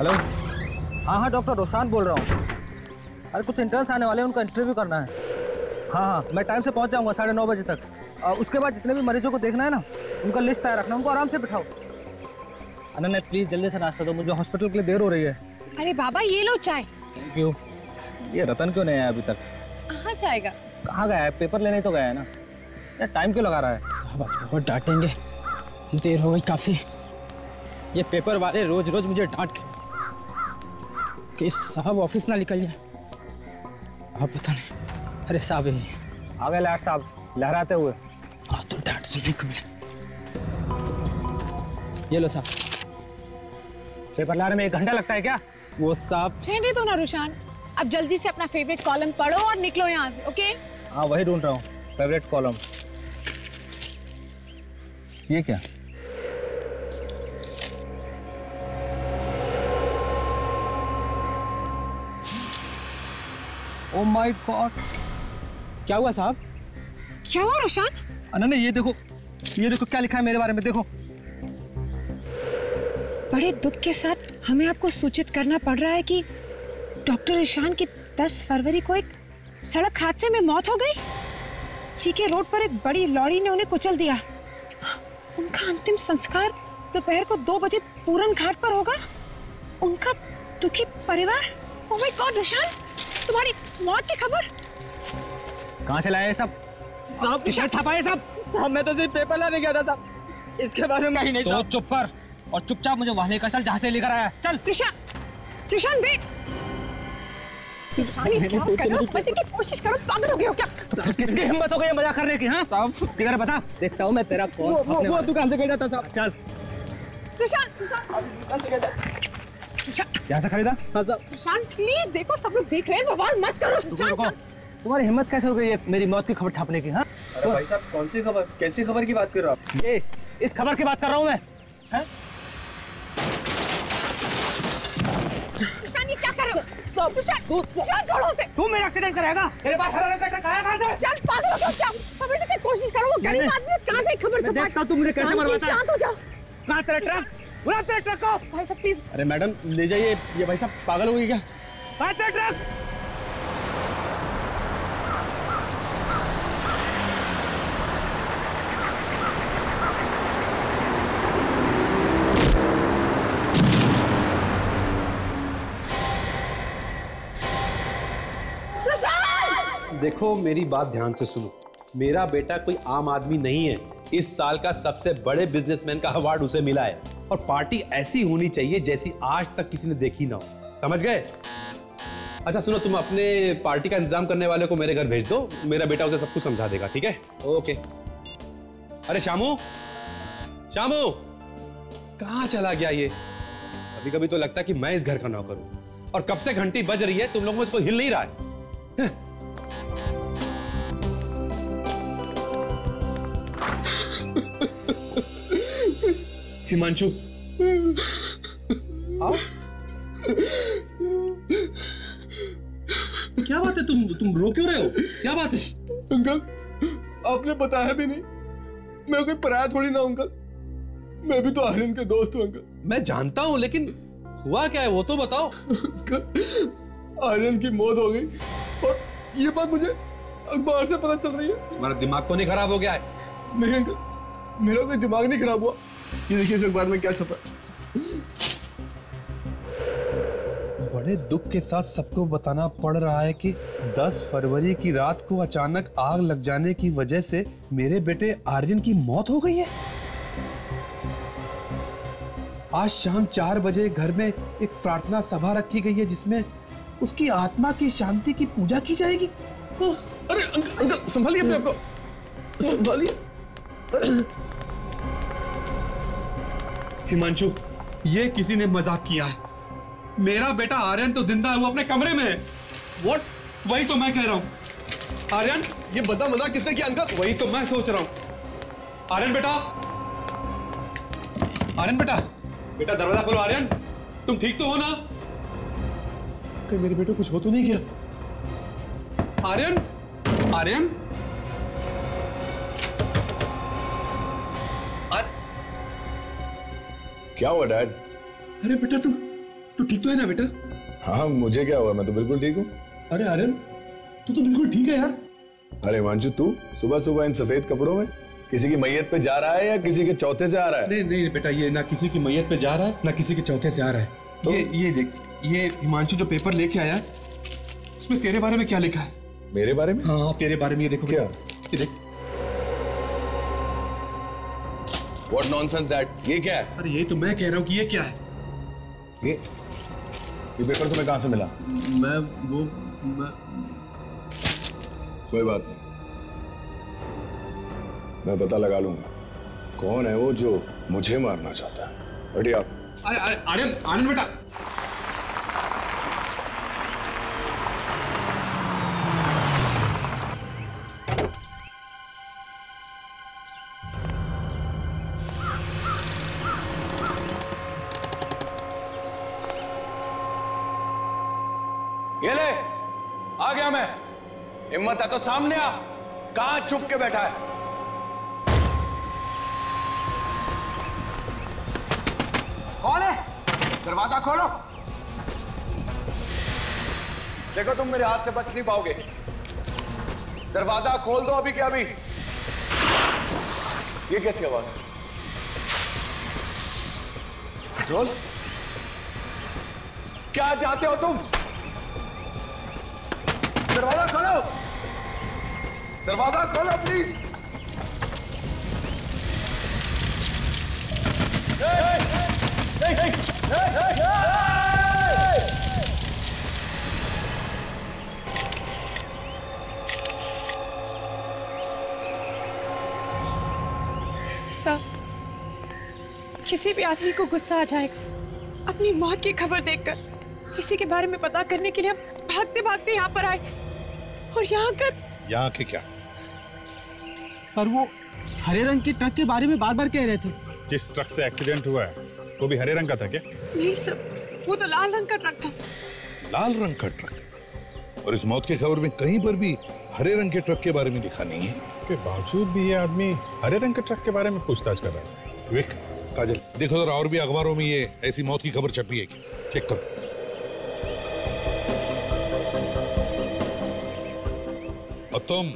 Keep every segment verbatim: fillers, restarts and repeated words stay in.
Hello. हाँ हाँ doctor रोशन बोल रहा हूँ। अरे कुछ इंटर्न्स आने वाले हैं, उनका इंटरव्यू करना है। हाँ हाँ मैं टाइम से पहुँच जाऊँगा साढ़े नौ बजे तक। आ, उसके बाद जितने भी मरीजों को देखना है ना, उनका लिस्ट तैयार रखना, उनको आराम से बिठाओ। अनन्या प्लीज़ जल्दी से नाश्ता दो, मुझे हॉस्पिटल के लिए देर हो रही है। अरे बाबा ये लो चाय। Thank you. ये रतन क्यों नहीं आया अभी तक? कहाँ जाएगा? कहाँ गया है? पेपर लेने तो गया है ना। यार टाइम क्यों लगा रहा है? साहब आज बहुत डांटेंगे, देर हो गई काफ़ी। ये पेपर वाले रोज रोज मुझे डांट के साहब ऑफिस ना निकल जाए। आप पता नहीं। अरे साहब यही आ गए लाट साहब लहराते हुए। आज तो डांट सुनने को मिले। ये लो साहब। पेपर लाने में एक घंटा लगता है क्या? वो साहब ठंडे तो ना रोशन, अब जल्दी से अपना फेवरेट कॉलम पढ़ो और निकलो यहाँ से। ओके हाँ वही ढूंढ रहा हूँ, फेवरेट कॉलम। ये क्या? ओह माय गॉड, क्या हुआ साहब? क्या हुआ रोशन? अनन्या ये देखो, ये देखो क्या लिखा है मेरे बारे में। देखो बड़े दुख के साथ हमें आपको सूचित करना पड़ रहा है कि डॉक्टर रोशन की दस फरवरी को एक सड़क हादसे में मौत हो गई। चीके रोड पर एक बड़ी लॉरी ने उन्हें कुचल दिया। उनका अंतिम संस्कार दोपहर को दो बजे पूरन घाट पर होगा। उनका दुखी परिवार। ओह माय गॉड रोशन, तुम्हारी मौत की खबर कहाँ से लाए सब? सब टी-शर्ट छापा है सब। साहब मैं तो सिर्फ पेपर लाने गया था साहब, इसके बारे में ही नहीं। तो चुप कर और चुपचाप मुझे वहाँ लेकर चल जहाँ से लेकर आया। चल रोशन, रोशन वेट। कोशिश करो, पागल हो गए हो क्या? किसकी हिम्मत हो गई मजाक करने की? हाँ साहब किधर बता, देखता हूँ मैं तेरा कौन। वो वो दुकान से खरीदा था साहब। चल यहाँ से खरीदा। हाँ साहब। प्रशांत प्लीज देखो, सब लोग देख रहे हैं, बवाल मत करो। तुम्हारी हिम्मत कैसे हो गई है मेरी मौत की खबर छापने की? हाँ भाई साहब कौन सी खबर, कैसी खबर की बात कर रहे हो आप? ये इस खबर की बात कर रहा हूँ मैं। तू तू मेरा एक्सीडेंट कराएगा? तेरे पास हरा रंग का ट्रक आया कहाँ से? चल पागल हो क्या? समझने की कोशिश करो, वो गरीब आदमी कहाँ से खबर छुपा? देखता तू मुझे कैसे मरवाता है? शांत हो जा। कहाँ तेरा ट्रक? बुला तेरा ट्रक को। भाई साहब प्लीज। अरे मैडम ले जाइए, ये भाई साहब पागल हो गई क्या? कहाँ तेरा ट्रक? देखो मेरी बात ध्यान से सुनो, मेरा बेटा कोई आम आदमी नहीं है। इस साल का सबसे बड़े बिजनेसमैन का अवार्ड उसे मिला है, और पार्टी ऐसी होनी चाहिए जैसी आज तक किसी ने देखी ना हो, समझ गए? अच्छा सुनो, तुम अपने पार्टी का इंतजाम करने वाले को मेरे घर भेज दो, मेरा बेटा उसे सब कुछ समझा देगा, ठीक है? ओके। अरे शामू, शामू कहाँ चला गया ये? कभी कभी तो लगता है कि मैं इस घर का नौकर हूँ, और कब से घंटी बज रही है, तुम लोग मुझको हिल नहीं रहा है। हिमांशु क्या बात है? तुम तुम रो क्यों रहे हो? क्या बात है? अंकल आपने बताया भी नहीं, मैं कोई पराया थोड़ी ना। अंकल मैं भी तो आर्यन के दोस्त हूँ। अंकल मैं जानता हूँ, लेकिन हुआ क्या है वो तो बताओ। अंकल आर्यन की मौत हो गई, और ये बात मुझे अखबार से पता चल रही है। तुम्हारा दिमाग तो नहीं खराब हो गया है? नहीं अंकल मेरा कोई दिमाग नहीं खराब हुआ। ये देखिए इस अखबार में क्या छपा। बड़े दुख के साथ सबको बताना पड़ रहा है कि दस फरवरी की रात को अचानक आग लग जाने की वजह से मेरे बेटे आर्यन की मौत हो गई है। आज शाम चार बजे घर में एक प्रार्थना सभा रखी गई है जिसमें उसकी आत्मा की शांति की पूजा की जाएगी। अरे अंकल अंकल संभालिए अपने आप को, संभालिए। हिमांशु ये किसी ने मजाक किया है। मेरा बेटा आर्यन तो जिंदा है, वो अपने कमरे में है। What? वही तो मैं कह रहा हूँ। आर्यन ये बड़ा मजाक किसने किया अंकल? वही तो मैं सोच रहा हूँ। आर्यन बेटा, आर्यन बेटा, बेटा दरवाजा खोलो। आर्यन तुम ठीक तो हो ना? कहीं मेरे बेटे को कुछ हो तो नहीं गया? आर्यन, आर्यन क्या हुआ डैड? अरे बेटा तू तू ठीक तो है ना बेटा? हाँ मुझे क्या हुआ, मैं तो बिल्कुल ठीक हूँ। अरे आर्यन तू तो बिल्कुल ठीक है यार। अरे हिमांशु तू सुबह सुबह इन सफेद कपड़ों में किसी की मैयत पे जा रहा है या किसी के चौथे से आ रहा है? नहीं नहीं बेटा ये ना किसी की मैयत पे जा रहा है ना किसी के चौथे से आ रहा है। तो ये ये देख, ये हिमांशु जो पेपर लेके आया उसमें तेरे बारे में क्या लिखा है? मेरे बारे में? हाँ तेरे बारे में। ये देखो क्या ये देख। What nonsense that? ये क्या है? अरे ये तो मैं कह रहा हूँ कि ये क्या है? ये ये पेपर तुम्हें कहाँ से मिला? मैं वो मैं कोई बात नहीं, मैं पता लगा लूंगा कौन है वो जो मुझे मारना चाहता है। बैठिए आप। अरे अरे आर्यन आर्यन बेटा ये ले आ गया मैं। हिम्मत है तो सामने आ, कहाँ छुप के बैठा है? कौन है? दरवाजा खोलो। देखो तुम मेरे हाथ से बच नहीं पाओगे, दरवाजा खोल दो अभी के अभी। ये कैसी आवाज है? रोल क्या चाहते हो तुम? दरवाजा खोलो, दरवाजा खोलो प्लीज। सर किसी भी आदमी को गुस्सा आ जाएगा अपनी मौत की खबर देखकर। इसी के बारे में पता करने के लिए हम भागते भागते यहाँ पर आए और यहाँ कर यहाँ के क्या? सर वो हरे रंग के ट्रक के बारे में बार बार कह रहे थे। जिस ट्रक से एक्सीडेंट हुआ है वो भी हरे रंग का था क्या? नहीं सर वो तो लाल रंग का ट्रक था। लाल रंग का ट्रक? और इस मौत के खबर में कहीं पर भी हरे रंग के ट्रक के बारे में लिखा नहीं है। इसके बावजूद भी ये आदमी हरे रंग के ट्रक के बारे में पूछताछ कर रहा था। विवेक काजल देखो जरा और भी अखबारों में ये ऐसी मौत की खबर छपी है क्या, चेक करो। और तुम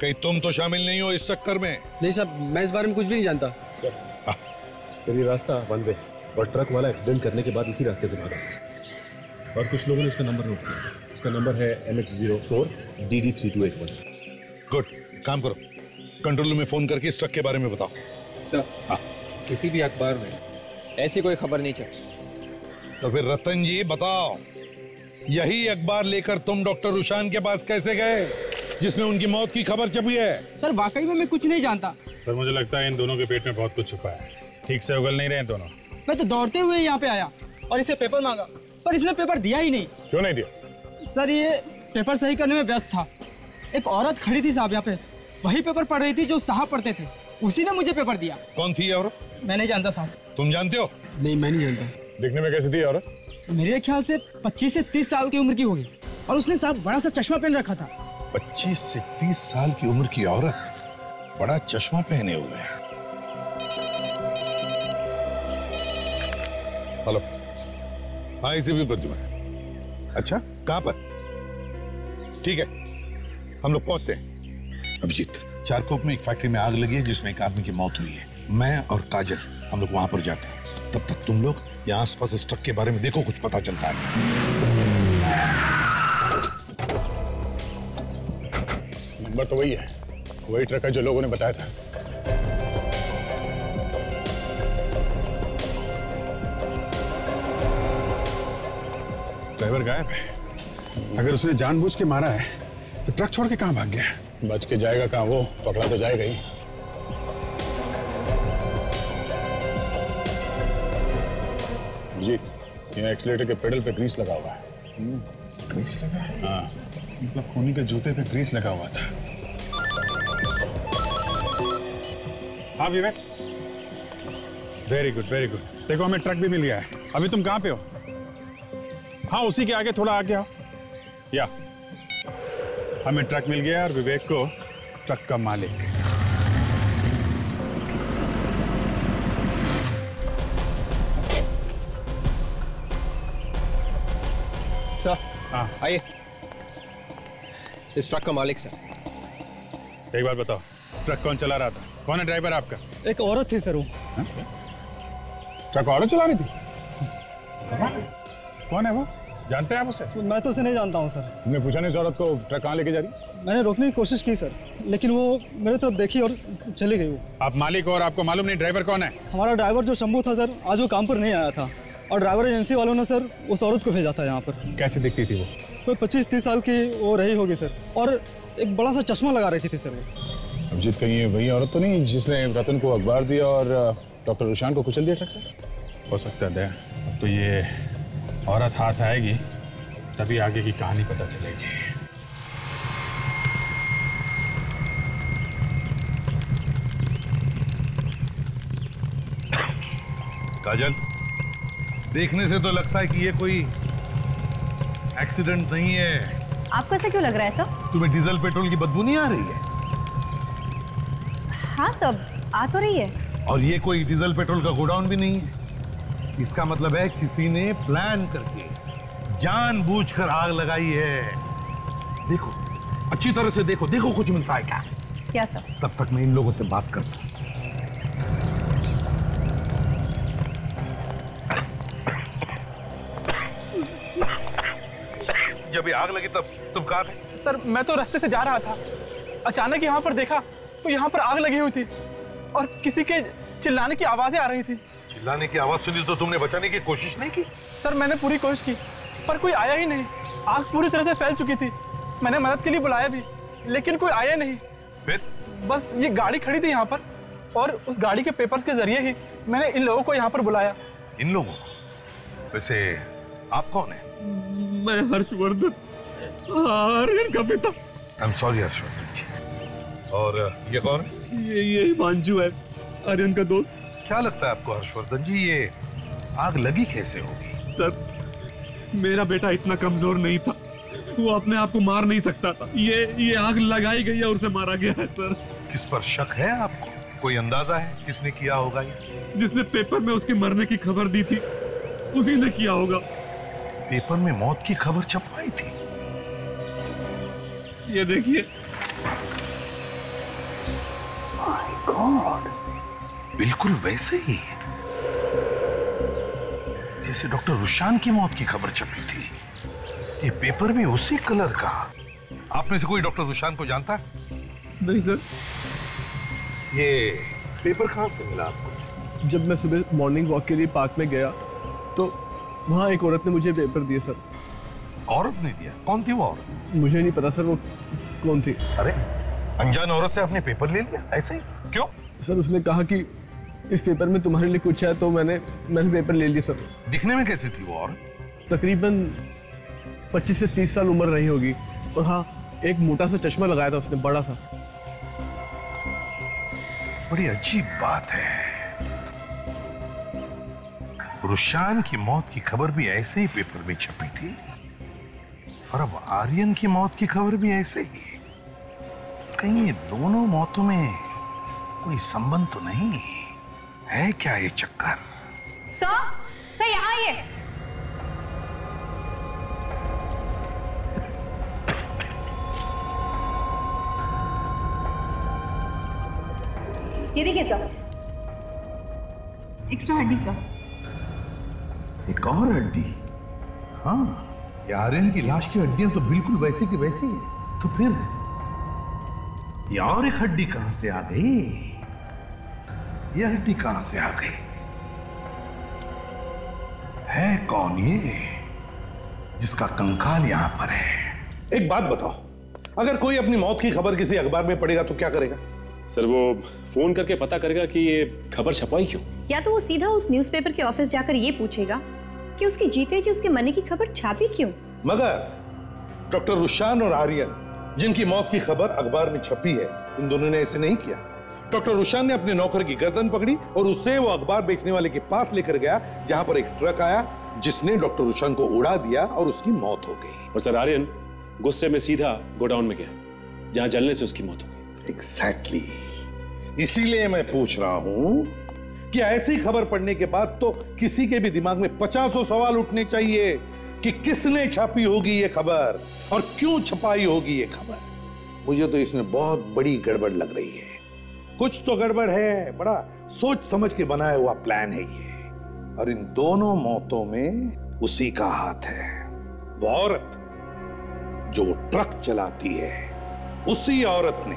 कहीं तुम तो शामिल नहीं हो इस चक्कर में? नहीं साहब मैं इस बारे में कुछ भी नहीं जानता। सर ये रास्ता बंद है और ट्रक वाला एक्सीडेंट करने के बाद इसी रास्ते से भागा सर, और कुछ लोगों ने उसका नंबर नोट किया। उसका नंबर है M X zero four D D three two eight one. Good, काम करो कंट्रोल रूम में फ़ोन करके इस ट्रक के बारे में बताओ। सर हाँ किसी भी अखबार में ऐसी कोई खबर नहीं चली। तो फिर रतन जी बताओ यही अखबार लेकर तुम डॉक्टर रोशन के पास कैसे गए जिसमें उनकी मौत की खबर छपी है? सर वाकई में मैं कुछ नहीं जानता। सर मुझे लगता है इन दोनों के पेट में बहुत कुछ छुपा है, ठीक से उगल नहीं रहे हैं दोनों। मैं तो दौड़ते हुए यहाँ पे आया और इसे पेपर मांगा पर इसने पेपर दिया ही नहीं। क्यों नहीं दिया? सर ये पेपर सही करने में व्यस्त था। एक औरत खड़ी थी साहब यहाँ पे, वही पेपर पढ़ रही थी जो साहब पढ़ते थे, उसी ने मुझे पेपर दिया। कौन थी औरत? मैं नहीं जानता साहब। तुम जानते हो? नहीं मैं नहीं जानता। दिखने में कैसी थी औरत? मेरे ख्याल से पच्चीस से तीस साल की उम्र की होगी और उसने साहब बड़ा सा चश्मा पहन रखा था। पच्चीस से तीस साल की उम्र की औरत बड़ा चश्मा पहने हुए है। हेलो हाँ इसे भी प्रतिमा। अच्छा कहाँ पर? ठीक है हम लोग पहुंचते हैं। अभिजीत चारकोप में एक फैक्ट्री में आग लगी है जिसमें एक आदमी की मौत हुई है। मैं और काजल हम लोग वहां पर जाते हैं, तब तक तुम लोग यहाँ आसपास इस ट्रक के बारे में देखो कुछ पता चलता है। नंबर तो वही है, वही ट्रक है जो लोगों ने बताया था। ड्राइवर गायब है, अगर उसने जानबूझ के मारा है तो ट्रक छोड़ के कहाँ भाग गया? बच के जाएगा कहाँ, वो पकड़ा तो जाएगा ही। जी, ये एक्सीलेटर के पेडल पे ग्रीस लगा हुआ है। ग्रीस लगा है? हाँ, मतलब खूनी के जूते पे ग्रीस लगा हुआ था। हाँ Vivek, very good very good. देखो हमें ट्रक भी मिल गया है। अभी तुम कहाँ पे हो? हाँ उसी के आगे थोड़ा आगे आओ। या हमें ट्रक मिल गया और विवेक को ट्रक का मालिक। सर हाँ आइए। इस ट्रक का मालिक सर। एक बार बताओ ट्रक कौन चला रहा था? कौन है ड्राइवर आपका? एक औरत थी सर। वो ट्रक औरत चला रही थी। कौन है वो? जानते हैं आप उसे? मैं तो उसे नहीं जानता हूँ सर। तुमने पूछा नहीं औरत को ट्रक कहाँ लेके जा रही? मैंने रोकने की कोशिश की सर, लेकिन वो मेरे तरफ देखी और चली गई। वो आप मालिक हो और आपको मालूम नहीं ड्राइवर कौन है? हमारा ड्राइवर जो शंभू था सर, आज वो काम पर नहीं आया था और ड्राइवर एजेंसी वालों ने सर उस औरत को भेजा था यहाँ पर। कैसे दिखती थी वो? कोई पच्चीस तीस साल की वो रही होगी सर, और एक बड़ा सा चश्मा लगा रखी थी सर वो। अभिजीत कहीं वही औरत तो नहीं जिसने रतन को अखबार दिया और डॉक्टर रोशन को कुचल दिया ट्रक से? हो सकता है। अब तो ये औरत हाथ आएगी तभी आगे की कहानी पता चलेगी। काजल, देखने से तो लगता है कि ये कोई एक्सीडेंट नहीं है। आपको ऐसा क्यों लग रहा है सर? तुम्हें डीजल पेट्रोल की बदबू नहीं आ रही है? हाँ सर, आ तो रही है। और ये कोई डीजल पेट्रोल का गोडाउन भी नहीं है। इसका मतलब है किसी ने प्लान करके जानबूझकर आग लगाई है। देखो अच्छी तरह से देखो, देखो कुछ मिलता है क्या? क्या सर? तब तक मैं इन लोगों से बात करता हूँ। जब ये आग लगी तब तुम कहाँ थे? सर मैं तो रास्ते से जा रहा था, अचानक यहाँ पर देखा तो यहाँ पर आग लगी हुई थी और किसी के चिल्लाने की आवाजें आ रही थी। चिल्लाने की आवाज सुनी तो तुमने बचाने की कोशिश नहीं की? सर मैंने पूरी कोशिश की पर कोई आया ही नहीं। आग पूरी तरह से फैल चुकी थी। मैंने मदद के लिए बुलाया भी लेकिन कोई आया नहीं। फिर बस ये गाड़ी खड़ी थी यहाँ पर और उस गाड़ी के पेपर्स के जरिए ही मैंने इन लोगों को यहाँ पर बुलाया। इन लोगों को? वैसे आप कौन है? मैं हर्षवर्धन, आर्यन का पिता। I am sorry Harshvardhan ji. और ये कौन है? ये ये हिमांशु है, आर्यन का दोस्त। क्या लगता है आपको हर्षवर्धन जी, ये आग लगी कैसे होगी? सर मेरा बेटा इतना कमजोर नहीं था, वो अपने आप को मार नहीं सकता था। ये ये आग लगाई गई है और उसे मारा गया है सर। किस पर शक है आपको? कोई अंदाजा है किसने किया होगा ये? जिसने पेपर में उसके मरने की खबर दी थी उसी ने किया होगा। पेपर में मौत की खबर छपवाई थी? ये देखिए। माय गॉड, बिल्कुल वैसे ही जैसे डॉक्टर रोशन की मौत की खबर छपी थी। ये पेपर भी उसी कलर का। आप में से कोई डॉक्टर रोशन को जानता? नहीं सर। ये पेपर कहाँ से मिला आपको? जब मैं सुबह मॉर्निंग वॉक के लिए पार्क में गया तो वहाँ एक औरत ने मुझे पेपर दिया सर। औरत ने दिया? कौन थी वो औरत? मुझे नहीं पता सर वो कौन थी। अरे अनजान औरत से आपने पेपर ले लिया ऐसे ही? क्यों? सर उसने कहा कि इस पेपर में तुम्हारे लिए कुछ है तो मैंने मैंने पेपर ले लिया सर। दिखने में कैसी थी वो? और तकरीबन पच्चीस से तीस साल उम्र रही होगी और हाँ एक मोटा सा चश्मा लगाया था उसने, बड़ा सा। बड़ी अजीब बात है, रोशन की मौत की खबर भी ऐसे ही पेपर में छपी थी और अब आर्यन की मौत की खबर भी ऐसे ही। कहीं ये दोनों मौतों में कोई संबंध तो नहीं है क्या? ये चक्कर सर। सर यहाँ ये ये देखिए सर, एक्स्ट्रा हड्डी सर। एक और हड्डी? हाँ, ये आर्यन की लाश की हड्डियां तो बिल्कुल वैसी की वैसी है। तो फिर ये और एक हड्डी कहां से आ गई? यह हड्डी कहां से आ गई? है कौन ये जिसका कंकाल यहां पर है? एक बात बताओ, अगर कोई अपनी मौत की खबर किसी अखबार में पड़ेगा तो क्या करेगा? सर वो फोन करके पता करेगा कि ये खबर छपाई क्यों। या तो वो सीधा उस न्यूज़पेपर के ऑफिस जाकर ये पूछेगा कि उसके जीते जी उसके मरने की खबर छापी क्यों। मगर डॉक्टर रोशन और आर्यन जिनकी मौत की खबर अखबार में छपी है, इन दोनों ने ऐसे नहीं किया। डॉक्टर रोशन ने अपने नौकर की गर्दन पकड़ी और उसे वो अखबार बेचने वाले के पास लेकर गया जहां पर एक ट्रक आया जिसने डॉक्टर रोशन को उड़ा दिया और उसकी मौत हो गई। और सर आर्यन गुस्से में सीधा गोडाउन में गया जहां जलने से उसकी मौत हो गई। एग्जैक्टली, इसीलिए मैं पूछ रहा हूं कि ऐसी खबर पढ़ने के बाद तो किसी के भी दिमाग में पचासों सवाल उठने चाहिए कि किसने छापी होगी ये खबर और क्यों छपाई होगी ये खबर। मुझे तो इसमें बहुत बड़ी गड़बड़ लग रही है। कुछ तो गड़बड़ है, बड़ा सोच समझ के बनाया हुआ प्लान है ये, और इन दोनों मौतों में उसी का हाथ है। वो औरत जो वो ट्रक चलाती है, उसी औरत ने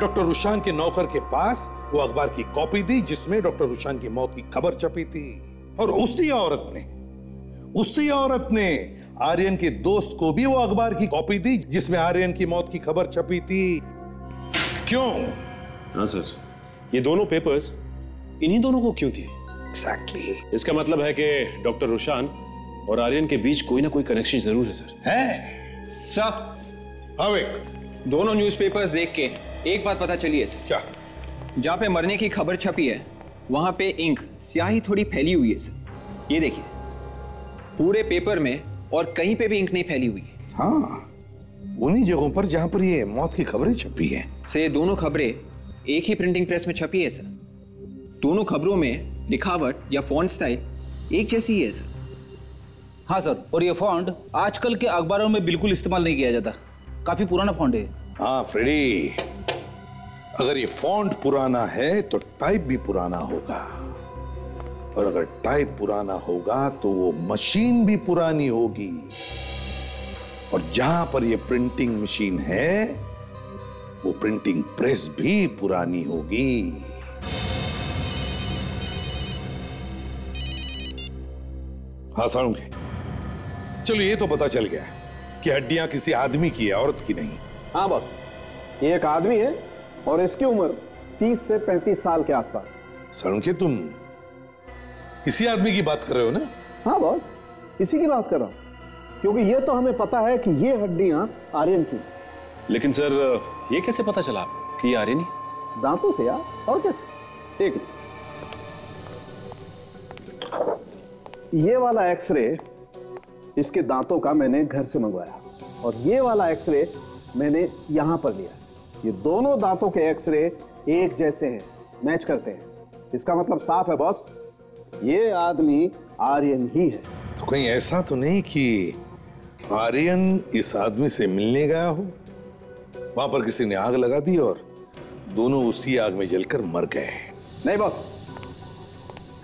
डॉक्टर रोशन के नौकर के पास वो अखबार की कॉपी दी जिसमें डॉक्टर रोशन की मौत की खबर छपी थी, और उसी औरत ने उसी औरत ने आर्यन के दोस्त को भी वो अखबार की कॉपी दी जिसमें आर्यन की मौत की खबर छपी थी। क्यों? हाँ सर, ये दोनों पेपर्स इन्हीं दोनों को क्यों दिए? एग्जैक्टली। इसका मतलब है कि डॉक्टर रोशन और आर्यन के बीच कोई ना कोई कनेक्शन जरूर है सर। है सर। अब एक दोनों न्यूज़पेपर्स देख के एक बात पता चली है सर। क्या? जहाँ पे मरने की खबर छपी है वहाँ पे इंक स्याही थोड़ी फैली हुई है सर। ये देखिए, पूरे पेपर में और कहीं पे भी इंक नहीं फैली हुई है। हाँ, उन्हीं जगहों पर जहाँ पर ये मौत की खबरें छपी है। सर ये दोनों खबरें एक ही प्रिंटिंग प्रेस में छपी है सर। दोनों खबरों में लिखावट या फॉन्ट स्टाइल एक जैसी ही है सर। हाँ सर, और ये फॉन्ट आजकल के अखबारों में बिल्कुल इस्तेमाल नहीं किया जाता, काफी पुराना फॉन्ट है। हाँ फ्रेडी, अगर ये फॉन्ट पुराना है तो टाइप भी पुराना होगा, और अगर टाइप पुराना होगा तो वो मशीन भी पुरानी होगी, और जहां पर ये प्रिंटिंग मशीन है वो प्रिंटिंग प्रेस भी पुरानी होगी। हाँ सारूंगे। चलो ये तो पता चल गया कि हड्डियां किसी आदमी की है, औरत की नहीं। हाँ बस, ये एक आदमी है और इसकी उम्र तीस से पैंतीस साल के आसपास। सरुखे तुम इसी आदमी की बात कर रहे हो ना? हाँ बस, इसी की बात कर रहा हूँ, क्योंकि ये तो हमें पता है कि ये हड्डियां आर्यन की। लेकिन सर ये कैसे पता चला आप कि आर्यन ही? दांतों से यार, और कैसे। एक ये वाला एक्सरे इसके दांतों का मैंने घर से मंगवाया, और ये वाला एक्सरे मैंने यहाँ पर लिया। ये दोनों दांतों के एक्सरे एक जैसे हैं, मैच करते हैं। इसका मतलब साफ है बॉस, ये आदमी आर्यन ही है। तो कहीं ऐसा तो नहीं कि आर्यन इस आदमी से मिलने गया हो, वहां पर किसी ने आग लगा दी और दोनों उसी आग में जलकर मर गए? नहीं बॉस,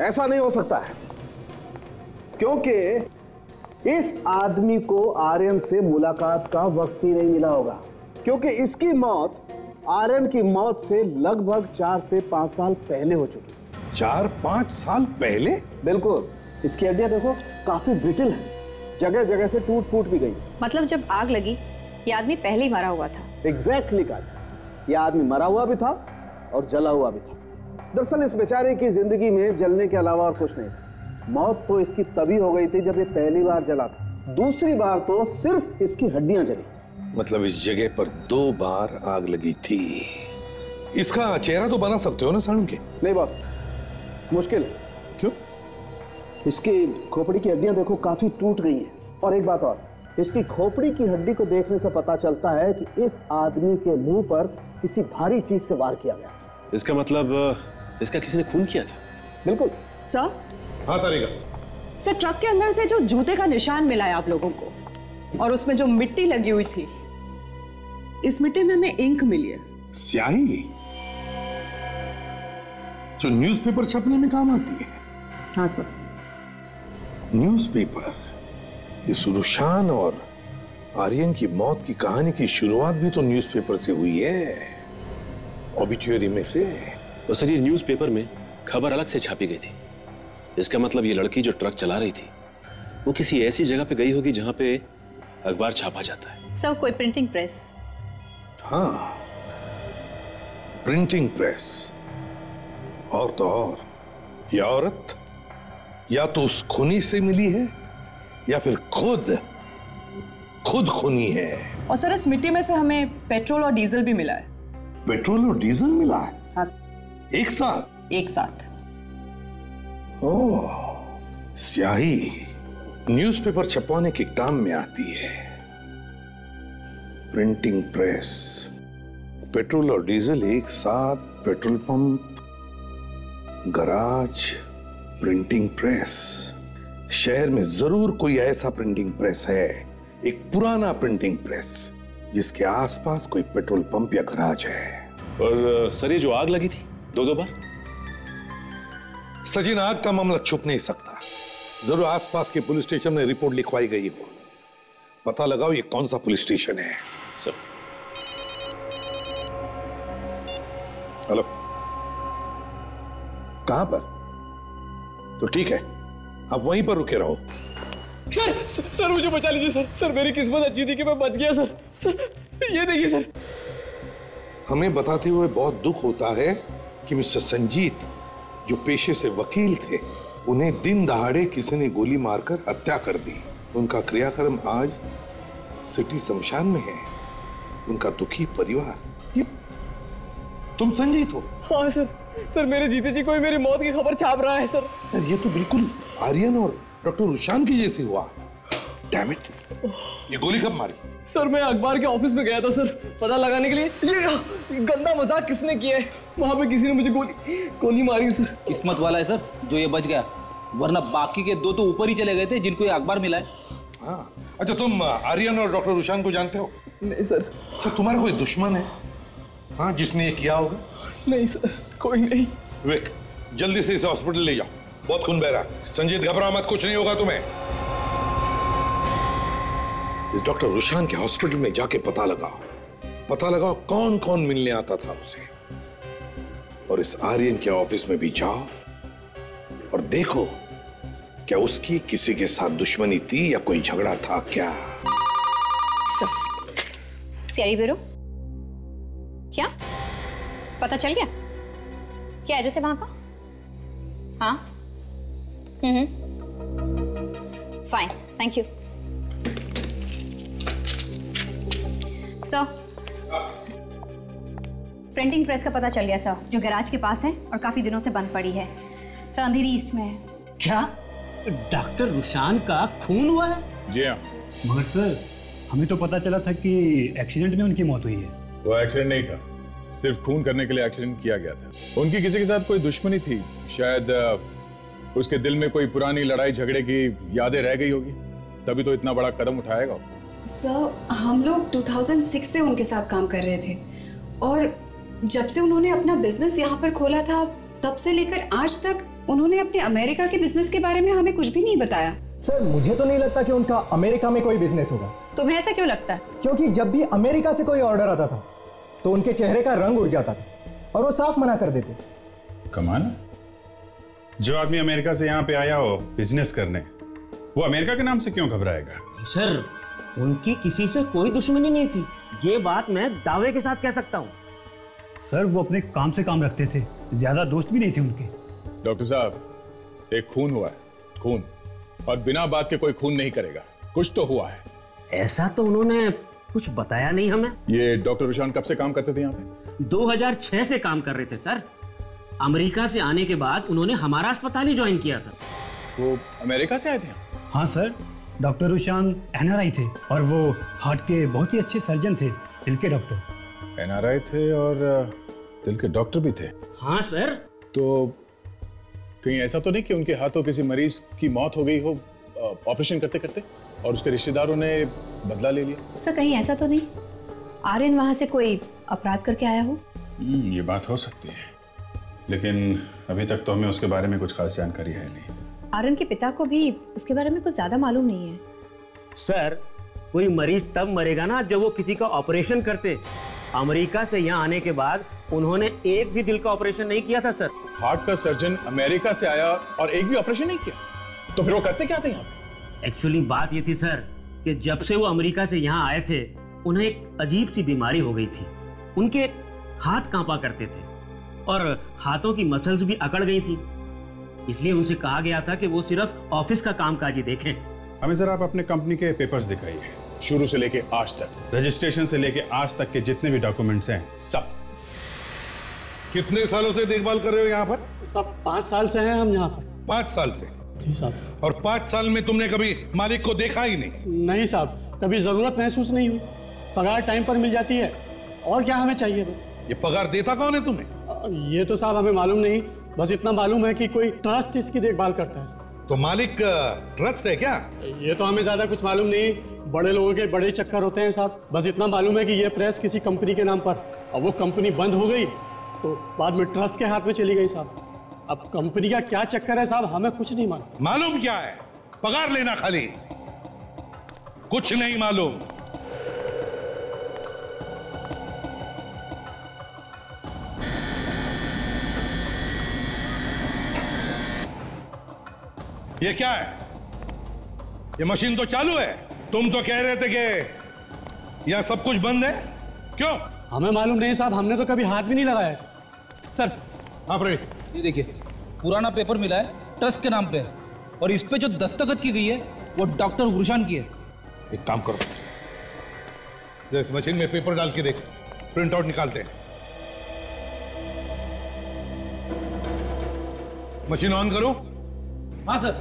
ऐसा नहीं हो सकता है, क्योंकि इस आदमी को आर्यन से मुलाकात का वक्त ही नहीं मिला होगा, क्योंकि इसकी मौत आर्यन की मौत से लगभग चार से पांच साल पहले हो चुकी। चार पांच साल पहले? बिल्कुल, इसकी हड्डियां देखो काफी ब्रिटल हैं, जगह जगह से टूट फूट भी गई। मतलब जब आग लगी ये आदमी पहले ही मरा हुआ था। एग्जैक्टली काजल, ये आदमी मरा हुआ भी था और जला हुआ भी था। दरअसल इस बेचारे की जिंदगी में जलने के अलावा और कुछ नहीं था। मौत तो इसकी तभी हो गई थी जब ये पहली बार जला था, दूसरी बार तो सिर्फ इसकी हड्डियां जली। मतलब इस जगह पर दो बार आग लगी थी। इसका चेहरा तो बना सकते हो ना सानू के? नहीं बॉस, मुश्किल है। क्यों? इसकी खोपड़ी की हड्डियां देखो काफी टूट गई हैं, और एक बात और, इसकी खोपड़ी की हड्डी को देखने से पता चलता है कि इस आदमी के मुंह पर किसी भारी चीज से वार किया गया। इसका मतलब इसका किसी ने खून किया था? बिल्कुल सर। हाँ तारिका सर, ट्रक के अंदर से जो जूते का निशान मिला है आप लोगों को, और उसमें जो मिट्टी लगी हुई थी, इस मिट्टी में हमें इंक मिली है। स्याही जो न्यूज़पेपर छपने में काम आती है। हाँ सर। न्यूज़पेपर, इस रोशन और आर्यन की मौत की कहानी की शुरुआत भी तो न्यूज़पेपर से हुई है, ऑबिट्यूरी में से। तो सर ये न्यूज़पेपर में खबर अलग से छापी गई थी, इसका मतलब ये लड़की जो ट्रक चला रही थी वो किसी ऐसी जगह पे गई होगी जहाँ पे अखबार छापा जाता है। सब कोई प्रिंटिंग प्रेस। हाँ, प्रिंटिंग प्रेस। और तो और ये औरत या तो उस खूनी से मिली है या फिर खुद खुद खूनी है। और सर इस मिट्टी में से हमें पेट्रोल और डीजल भी मिला है। पेट्रोल और डीजल मिला है? हाँ सर। एक साथ? एक साथ। ओह, स्याही न्यूज़पेपर छपवाने के काम में आती है। प्रिंटिंग प्रेस, पेट्रोल और डीजल एक साथ, petrol pump, garage, printing press, शहर में जरूर कोई ऐसा प्रिंटिंग प्रेस है, एक पुराना प्रिंटिंग प्रेस जिसके आसपास कोई पेट्रोल पंप या गराज है। पर सर ये जो आग लगी थी दो दो बार, सजीन आग का मामला छुप नहीं सकता। जरूर आसपास के पुलिस स्टेशन में रिपोर्ट लिखवाई गई हो। पता लगाओ ये कौन सा पुलिस स्टेशन है। सर हेलो, कहां पर? तो ठीक है, आप वहीं पर रुके रहो। सर सर मुझे बचा लीजिए सर। सर मेरी किस्मत अच्छी थी कि मैं बच गया सर। सर ये देखिए सर। हमें बताते हुए बहुत दुख होता है कि मिस्टर संजीत जो पेशे से वकील थे, उन्हें दिन दहाड़े किसी ने गोली मारकर हत्या कर दी। उनका क्रियाक्रम आज सिटी शमशान में है। उनका दुखी परिवार, ये तुम संजीत हो? हाँ सर, सर मेरे जीते जी कोई मेरी मौत की खबर छाप रहा है सर। यार ये तो बिल्कुल आर्यन और डॉक्टर रोशन की जैसी हुआ। डैम इट, ये गोली कब मारी? सर मैं अखबार के ऑफिस में गया था सर, पता लगाने के लिए ये गंदा मजाक किसने किया है। वहाँ पे किसी ने मुझे गोली गोली मारी सर। किस्मत वाला है सर जो ये बच गया, वरना बाकी के दो तो ऊपर ही चले गए थे जिनको ये अखबार मिला है। हाँ अच्छा, तुम आर्यन और डॉक्टर रोशन को जानते हो? नहीं सर। अच्छा तुम्हारा कोई दुश्मन है हाँ जिसने ये किया होगा? नहीं सर कोई नहीं। विवेक जल्दी से इसे हॉस्पिटल ले जाओ, बहुत खून बह रहा। संजीत घबरा मत, कुछ नहीं होगा तुम्हें। इस डॉक्टर रोशन के हॉस्पिटल में जाके पता लगाओ, पता लगाओ कौन कौन मिलने आता था उसे। और इस आर्यन के ऑफिस में भी जाओ और देखो क्या उसकी किसी के साथ दुश्मनी थी या कोई झगड़ा था क्या। सर, क्या पता चल गया क्या एड्रेस है वहां का? हाँ hmm fine, thank you sir. Printing press का पता चल गया सर, जो गैराज के पास है और काफी दिनों से बंद पड़ी है सर, अंधेरी ईस्ट में है। क्या डॉक्टर रोशन का खून हुआ है? जी हाँ। मगर सर हमें तो पता चला था कि एक्सीडेंट में उनकी मौत हुई है। वो एक्सीडेंट नहीं था, सिर्फ खून करने के लिए एक्सीडेंट किया गया था। उनकी किसी के साथ कोई दुश्मनी थी, शायद उसके दिल में कोई पुरानी लड़ाई झगड़े की यादें रह गई होगी, तभी तो इतना बड़ा कदम उठाएगा। सर हम लोग दो हज़ार छह से उनके साथ काम कर रहे थे और जब से उन्होंने अपना बिजनेस यहाँ पर खोला था तब से लेकर आज तक उन्होंने अपने अमेरिका के बिजनेस के बारे में हमें कुछ भी नहीं बताया। सर मुझे तो नहीं लगता कि उनका अमेरिका में कोई बिजनेस होगा। तुम्हें ऐसा क्यों लगता है? क्योंकि जब भी अमेरिका से कोई ऑर्डर आता था तो उनके चेहरे का रंग उड़ जाता था और वो साफ मना कर देते। कमाल, जो आदमी अमेरिका से यहाँ पे आया हो बिजनेस करने, वो अमेरिका के नाम से क्यों घबराएगा? सर उनकी किसी से कोई दुश्मनी नहीं थी, ये बात मैं दावे के साथ कह सकता हूँ। सर वो अपने काम से काम रखते थे, ज्यादा दोस्त भी नहीं थे उनके। डॉक्टर साहब एक खून हुआ है, खून, और बिना बात के कोई खून नहीं करेगा, कुछ तो हुआ है। ऐसा तो उन्होंने कुछ बताया नहीं हमें। ये डॉक्टर रोशन कब से काम करते थे यहाँ पे? दो हज़ार छह से काम कर रहे थे सर। अमेरिका से आने के बाद उन्होंने हमारा अस्पताल ही ज्वाइन किया था। वो अमेरिका से आए थे? हाँ sir, doctor Roshan N R I थे और वो हार्ट के बहुत ही अच्छे सर्जन थे, दिल के डॉक्टर। एन आर आई थे और दिल के डॉक्टर भी थे? हाँ सर। तो कहीं ऐसा तो नहीं कि उनके हाथों किसी मरीज की मौत हो गई हो ऑपरेशन करते करते और उसके रिश्तेदारों ने बदला ले लिया? सर कहीं ऐसा तो नहीं आर्यन वहां से कोई अपराध करके आया हो? ये बात हो सकती है, लेकिन अभी तक तो हमें उसके बारे में कुछ खास जानकारी है नहीं। आर्यन के पिता को भी उसके बारे में कुछ ज्यादा मालूम नहीं है। सर कोई मरीज तब मरेगा ना जब वो किसी का ऑपरेशन करते। अमेरिका से यहाँ आने के बाद उन्होंने एक भी दिल का ऑपरेशन नहीं किया था सर। हार्ट का सर्जन अमेरिका से आया और एक भी ऑपरेशन नहीं किया, तो फिर वो करते क्या थे यहाँ पे? एक्चुअली बात ये थी सर कि जब से वो अमेरिका से यहाँ आए थे उन्हें एक अजीब सी बीमारी हो गई थी। उनके हाथ कांपा करते थे और हाथों की मसल्स भी अकड़ गई थी, इसलिए उनसे कहा गया था कि वो सिर्फ ऑफिस का कामकाज ही देखें। हमें सर आप अपने कंपनी के पेपर्स दिखाइए, शुरू से लेके आज तक, रजिस्ट्रेशन से लेके आज तक के जितने भी डॉक्यूमेंट्स हैं सब। कितने सालों से देखभाल कर रहे हो यहाँ पर? सब पाँच साल से हैं हम यहाँ पर। पाँच साल से? जी साहब। और पाँच साल में तुमने कभी मालिक को देखा ही नहीं? नहीं साहब, कभी जरूरत महसूस नहीं हुई, पगार टाइम पर मिल जाती है और क्या हमें चाहिए बस। ये पगार देता कौन है तुम्हें? ये तो साहब हमें मालूम नहीं, बस इतना मालूम है कि कोई ट्रस्ट इसकी देखभाल करता है। तो मालिक ट्रस्ट है क्या? ये तो हमें ज्यादा कुछ मालूम नहीं, बड़े लोगों के बड़े चक्कर होते हैं साहब। बस इतना मालूम है कि ये प्रेस किसी कंपनी के नाम पर, अब वो कंपनी बंद हो गई तो बाद में ट्रस्ट के हाथ में चली गई साहब। अब कंपनी का क्या चक्कर है साहब हमें कुछ नहीं मालूम। मालूम क्या है, पगार लेना खाली, कुछ नहीं मालूम। ये क्या है? ये मशीन तो चालू है, तुम तो कह रहे थे कि यह सब कुछ बंद है, क्यों? हमें मालूम नहीं साहब, हमने तो कभी हाथ भी नहीं लगाया सर। हाँ ये देखिए, पुराना पेपर मिला है ट्रस्ट के नाम पे, और इस पे जो दस्तखत की गई है वो डॉक्टर रोशन की है। एक काम करो, इस मशीन में पेपर डाल के देख, प्रिंट आउट निकालते हैं। मशीन ऑन करो। हाँ सर।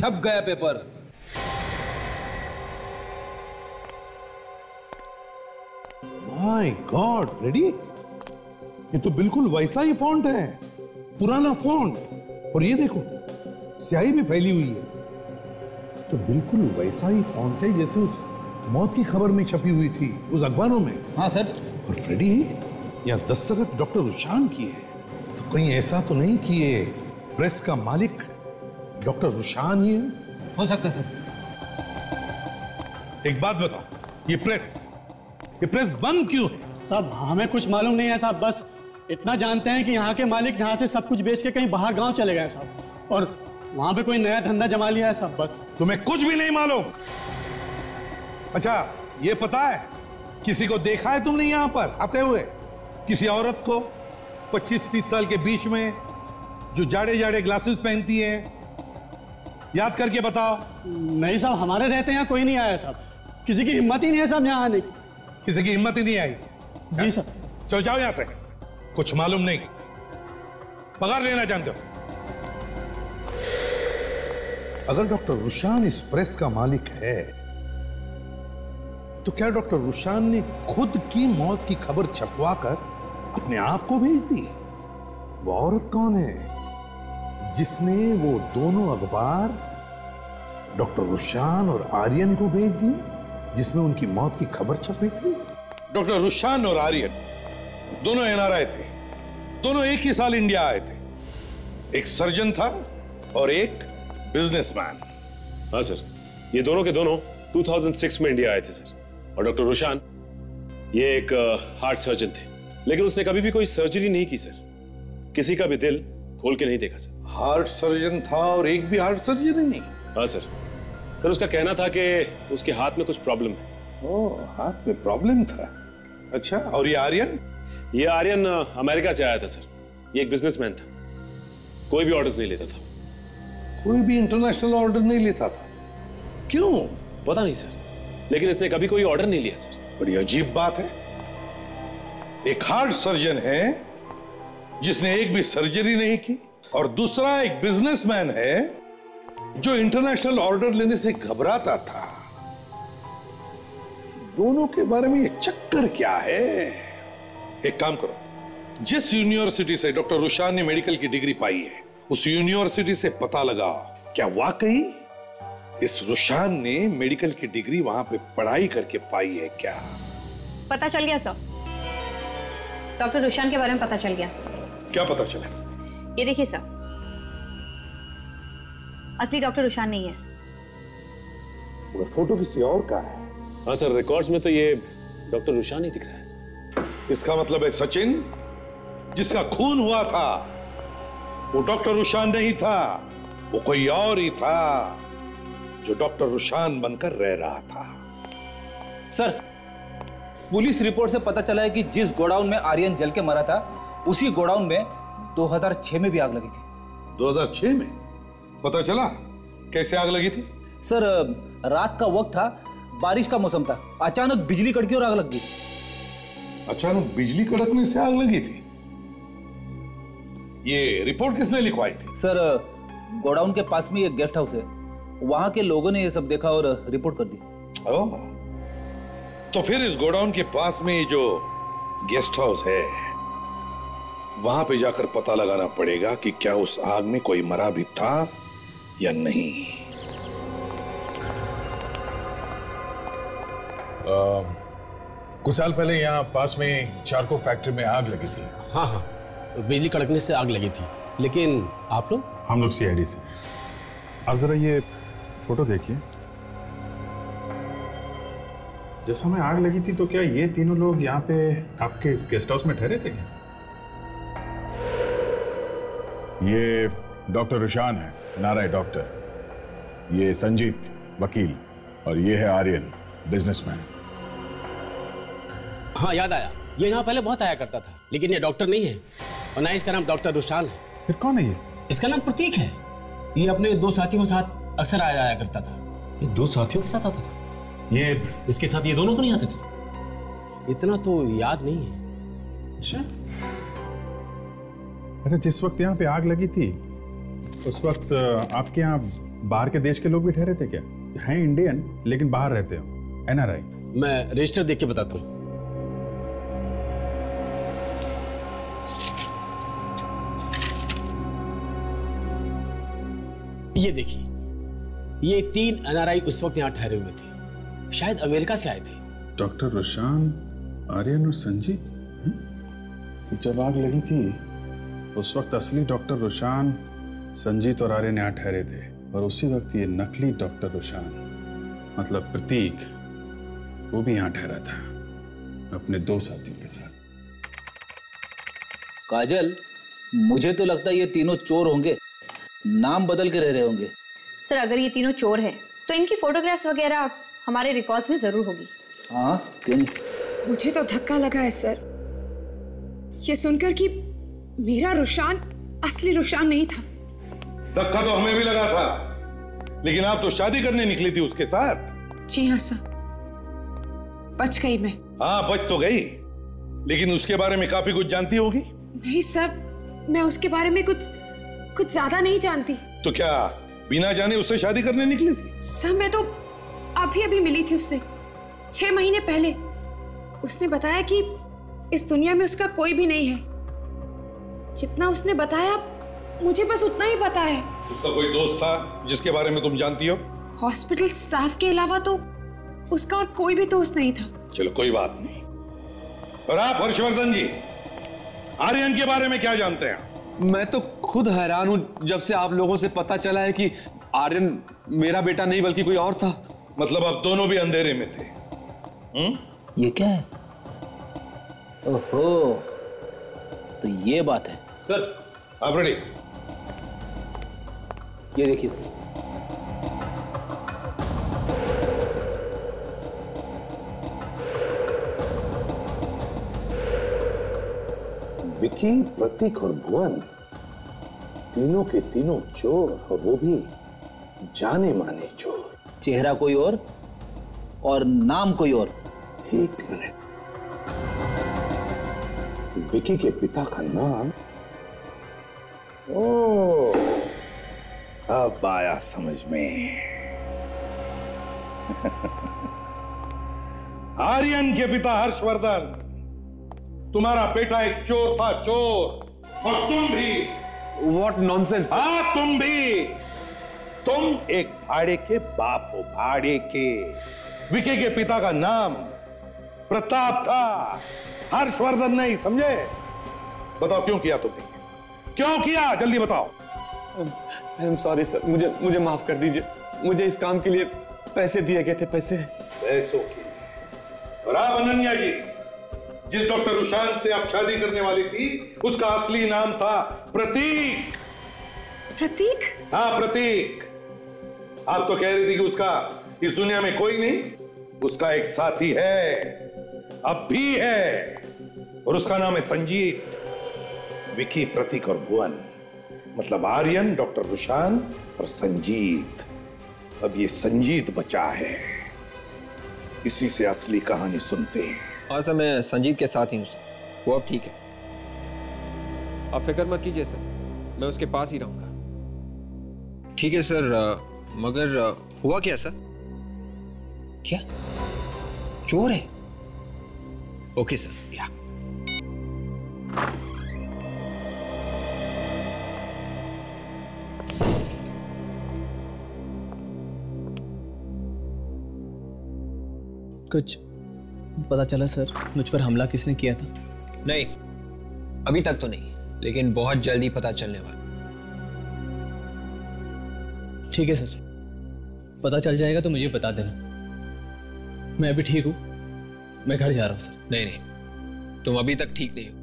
छप गया पेपर। My God, ready? ये तो बिल्कुल वैसा ही फॉन्ट है, पुराना फॉन्ट। और ये देखो, स्याही भी फैली हुई है, तो बिल्कुल वैसा ही फॉन्ट है जैसे उस मौत की खबर में छपी हुई थी उस अखबारों में। हाँ सर। और फ्रेडी, यह दस्तखत डॉक्टर रोशन की है, तो कहीं ऐसा तो नहीं कि ये प्रेस का मालिक डॉक्टर रोशन ही है? हो सकता है सर। एक बात बताओ, ये प्रेस ये प्रेस बंद क्यों है? सब हमें कुछ मालूम नहीं है साहब, बस इतना जानते हैं कि यहाँ के मालिक यहाँ से सब कुछ बेच के कहीं बाहर गांव चले गए साहब, और वहां पे कोई नया धंधा जमा लिया है साहब, बस। तुम्हें कुछ भी नहीं मालूम? अच्छा, ये पता है किसी को देखा है तुमने यहाँ पर आते हुए? किसी औरत को पच्चीस तीस साल के बीच में, जो जाड़े जाड़े ग्लासेस पहनती है? याद करके बताओ। नहीं साहब, हमारे रहते यहाँ कोई नहीं आया साहब, किसी की हिम्मत ही नहीं है साहब यहाँ आने की। किसी की हिम्मत ही नहीं आई? जी सर। चलो जाओ यहाँ से, कुछ मालूम नहीं, पगार लेना जानते हो। अगर डॉक्टर रोशन इस प्रेस का मालिक है, तो क्या डॉक्टर रोशन ने खुद की मौत की खबर छपवा कर अपने आप को भेज दी? वो औरत कौन है जिसने वो दोनों अखबार डॉक्टर रोशन और आर्यन को भेज दिए, जिसमें उनकी मौत की खबर छपी थी? डॉक्टर रोशन और आर्यन दोनों एन आर आई थे, दोनों एक ही साल इंडिया आए थे। एक सर्जन था और एक बिजनेसमैन। हाँ सर, ये दोनों के दोनों दो हज़ार छह में इंडिया आए थे सर। और डॉक्टर रोशन ये एक हार्ट सर्जन थे, लेकिन उसने कभी भी कोई सर्जरी नहीं की सर, किसी का भी दिल खोल के नहीं देखा सर। हार्ट सर्जन था और एक भी हार्ट सर्जरी नहीं? हाँ सर। सर उसका कहना था कि उसके हाथ में कुछ प्रॉब्लम है। ओह, हाथ में प्रॉब्लम था, अच्छा। और ये आर्यन? ये आर्यन अमेरिका से आया था सर, ये एक बिजनेसमैन था, कोई भी ऑर्डर्स नहीं लेता था, कोई भी इंटरनेशनल ऑर्डर नहीं लेता था। क्यों? पता नहीं सर, लेकिन इसने कभी कोई ऑर्डर नहीं लिया सर। बड़ी अजीब बात है, एक हार्ट सर्जन है जिसने एक भी सर्जरी नहीं की, और दूसरा एक बिजनेसमैन है जो इंटरनेशनल ऑर्डर लेने से घबराता था। दोनों के बारे में ये चक्कर क्या है? एक काम करो, जिस यूनिवर्सिटी से डॉक्टर रोशन ने मेडिकल की डिग्री पाई है, उस यूनिवर्सिटी से पता लगाओ क्या वाकई इस रोशन ने मेडिकल की डिग्री वहां पे पढ़ाई करके पाई है क्या? पता चल गया सर, डॉक्टर रोशन के बारे में पता चल गया। क्या पता चला? ये देखिए सर, असली डॉक्टर रोशन नहीं है, मगर फोटो किसी और का है। हाँ सर, रिकॉर्ड्स में तो ये डॉक्टर रोशन ही दिख रहा है सर। इसका मतलब है सचिन, जिसका खून हुआ था वो डॉक्टर रोशन नहीं था, वो कोई और ही था जो डॉक्टर रोशन बनकर रह रहा था। सर, पुलिस रिपोर्ट से पता चला है कि जिस गोडाउन में आर्यन जल के मरा था, उसी गोडाउन में दो हज़ार छह में भी आग लगी थी। दो हज़ार छह में? पता चला कैसे आग लगी थी? सर, रात का वक्त था, बारिश का मौसम था, अचानक बिजली कड़की और आग लग गई। अचानक बिजली कड़कने से आग लगी थी। ये रिपोर्ट किसने लिखवाई थी? सर, गोडाउन के पास में एक गेस्ट हाउस है, वहां के लोगों ने ये सब देखा और रिपोर्ट कर दी। ओह, तो फिर इस गोडाउन के पास में जो गेस्ट हाउस है वहां पे जाकर पता लगाना पड़ेगा कि क्या उस आग में कोई मरा भी था या नहीं। Uh, कुछ साल पहले यहाँ पास में चारकोप फैक्ट्री में आग लगी थी। हाँ हाँ, बिजली कड़कने से आग लगी थी। लेकिन आप लोग? हम लोग सीआईडी से। आप जरा ये फोटो देखिए। जैसा हमें आग लगी थी, तो क्या ये तीनों लोग यहाँ पे आपके इस गेस्ट हाउस में ठहरे थे क्या? ये डॉक्टर रोशन है, नारायण डॉक्टर। ये संजीत वकील, और ये है आर्यन बिजनेसमैन। हाँ, याद आया, ये यहाँ पहले बहुत आया करता था, लेकिन ये डॉक्टर नहीं है और ना इसका नाम डॉक्टर रोशन है। फिर कौन है ये? इसका नाम प्रतीक है। ये अपने दो साथियों के साथ अक्सर आया आया करता था। ये दो साथियों के साथ आता था? ये इसके साथ ये दोनों तो नहीं आते थे? इतना तो याद नहीं है। अच्छा अच्छा, जिस वक्त यहाँ पे आग लगी थी उस वक्त आपके यहाँ बाहर के देश के लोग भी ठहरे थे क्या? हैं इंडियन लेकिन बाहर रहते हो? N R I? मैं रजिस्टर देख के बताता हूँ। ये देखिए, ये तीन एन आर आई उस वक्त यहाँ ठहरे हुए थे, शायद अमेरिका से आए थे। डॉक्टर रोशन, आर्यन और संजीत। जब आग लगी थी उस वक्त असली डॉक्टर रोशन, संजीत और आर्यन यहाँ ठहरे थे, और उसी वक्त ये नकली डॉक्टर रोशन मतलब प्रतीक, वो भी यहाँ ठहरा था अपने दो साथियों के साथ। काजल, मुझे तो लगता है ये तीनों चोर होंगे, नाम बदल के रह रहे होंगे। सर, अगर ये तीनों चोर हैं तो इनकी फोटोग्राफ्स वगैरह हमारे रिकॉर्ड्स में जरूर होगी। हाँ, क्यों नहीं? मुझे तो धक्का लगा है सर, ये सुनकर कि मेरा रोशन असली रोशन नहीं था। धक्का तो हमें भी लगा था, लेकिन आप तो शादी करने निकली थी उसके साथ। जी हाँ सर, बच गई मैं। हाँ, बच तो गई, लेकिन उसके बारे में काफी कुछ जानती होगी। नहीं सर, मैं उसके बारे में कुछ कुछ ज्यादा नहीं जानती। तो क्या बिना जाने उससे शादी करने निकली थी? सर, मैं तो अभी अभी मिली थी उससे, छह महीने पहले। उसने बताया कि इस दुनिया में उसका कोई भी नहीं है। जितना उसने बताया मुझे बस उतना ही पता है। उसका कोई दोस्त था जिसके बारे में तुम जानती हो? हॉस्पिटल स्टाफ के अलावा तो उसका और कोई भी दोस्त नहीं था। चलो कोई बात नहीं। और आप हर्षवर्धन जी, आर्यन के बारे में क्या जानते हैं? मैं तो खुद हैरान हूँ जब से आप लोगों से पता चला है कि आर्यन मेरा बेटा नहीं बल्कि कोई और था। मतलब आप दोनों भी अंधेरे में थे। हुँ? ये क्या है? ओहो, तो ये बात है। सर आप रेडी? ये देखिए सर। विकी, प्रतीक और भुवन, तीनों के तीनों चोर, और वो भी जाने माने चोर। चेहरा कोई और और नाम कोई और। एक मिनट, विकी के पिता का नाम? ओ, अब आया समझ में। आर्यन के पिता हर्षवर्धन, तुम्हारा बेटा एक चोर था, चोर। और तुम भी। What nonsense. हाँ, तुम भी। तुम एक भाड़े के बाप हो, भाड़े के। विकी के पिता का नाम प्रताप था, हर्षवर्धन नहीं, समझे? बताओ क्यों किया तुमने? क्यों किया, जल्दी बताओ। आई एम सॉरी सर, मुझे मुझे माफ कर दीजिए। मुझे इस काम के लिए पैसे दिए गए थे। पैसे पैसों के। और आप अनन्या जी, जिस डॉक्टर रोशन से आप शादी करने वाली थी, उसका असली नाम था प्रतीक। प्रतीक? हाँ, प्रतीक। आप तो कह रही थी कि उसका इस दुनिया में कोई नहीं, उसका एक साथी है, अब भी है, और उसका नाम है संजीव। विकी, प्रतीक और भुवन मतलब आर्यन, डॉक्टर रोशन और संजीत। अब ये संजीत बचा है, इसी से असली कहानी सुनते हैं। खासा मैं संजीत के साथ ही हूँ सर, वो अब ठीक है। आप फिक्र मत कीजिए सर, मैं उसके पास ही रहूँगा। ठीक है सर, मगर हुआ क्या सर? क्या चोर है? ओके सर, या कुछ पता चला सर मुझ पर हमला किसने किया था? नहीं, अभी तक तो नहीं, लेकिन बहुत जल्दी पता चलने वाला। ठीक है सर, पता चल जाएगा तो मुझे बता देना। मैं अभी ठीक हूँ, मैं घर जा रहा हूँ सर। नहीं नहीं, तुम अभी तक ठीक नहीं हो।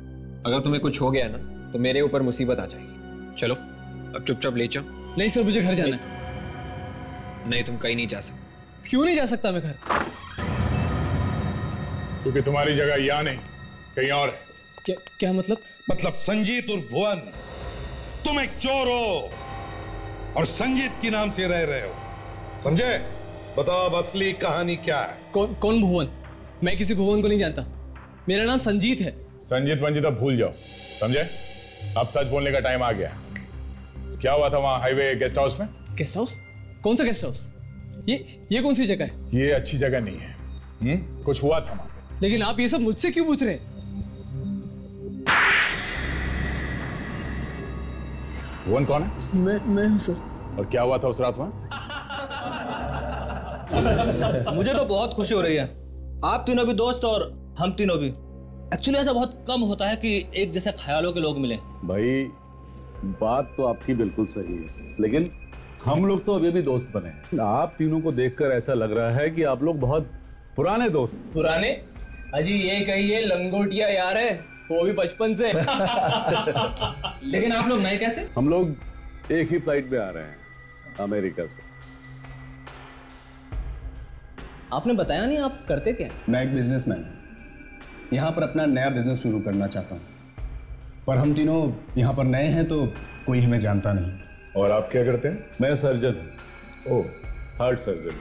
अगर तुम्हें कुछ हो गया ना तो मेरे ऊपर मुसीबत आ जाएगी। चलो अब चुपचाप ले जाओ। नहीं सर, मुझे घर जाना है। नहीं, तुम कहीं नहीं जा सकते। क्यों नहीं जा सकता मैं घर? क्योंकि तुम्हारी जगह यहाँ नहीं, कहीं और है। क्या क्या मतलब? मतलब संजीत उर्फ भुवन, तुम एक चोर हो और संजीत के नाम से रह रहे हो, समझे? बताओ असली कहानी क्या है। कौन कौन भुवन? मैं किसी भुवन को नहीं जानता, मेरा नाम संजीत है। संजीत वंजीत अब भूल जाओ, समझे? अब सच बोलने का टाइम आ गया। क्या हुआ था वहाँ हाईवे गेस्ट हाउस में? Guest house? कौन सा गेस्ट हाउस? ये ये कौन सी जगह है? ये अच्छी जगह नहीं है। हुँ? कुछ हुआ था वहां। लेकिन आप ये सब मुझसे क्यों पूछ रहे हैं? भुवन कौन है? मैं मैं हूं सर। और क्या हुआ था उस रात वहां? मुझे तो बहुत खुशी हो रही है, आप तीनों भी दोस्त और हम तीनों भी। एक्चुअली ऐसा बहुत कम होता है कि एक जैसे ख्यालों के लोग मिले। भाई बात तो आपकी बिल्कुल सही है, लेकिन हम लोग तो अभी भी दोस्त बने हैं। आप तीनों को देखकर ऐसा लग रहा है कि आप लोग बहुत पुराने दोस्त। पुराने? अजी ये कहिए लंगोटिया यार है, वो भी बचपन से। लेकिन आप लोग नए कैसे? हम लोग एक ही फ्लाइट पे आ रहे हैं अमेरिका से। आपने बताया नहीं आप करते क्या? मैं एक बिजनेसमैन हूं, यहाँ पर अपना नया बिजनेस शुरू करना चाहता हूँ, पर हम तीनों यहाँ पर नए हैं तो कोई हमें जानता नहीं। और आप क्या करते हैं? मैं सर्जन हूँ। ओह, हार्ट सर्जन।